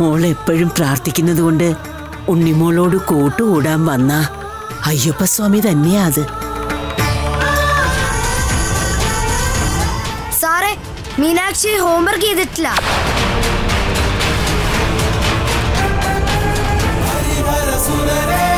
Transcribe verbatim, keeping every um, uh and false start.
മോൾ എപ്പോഴും പ്രാർത്ഥിക്കുന്നതുകൊണ്ട് ഉണ്ണിമോളോട് കൂട്ടുകൂടാൻ വന്ന അയ്യപ്പസ്വാമി തന്നെയാ അത്. സാറേ, മീനാക്ഷി ഹോംവർക്ക് ചെയ്തിട്ടില്ല. സുന്ദരേ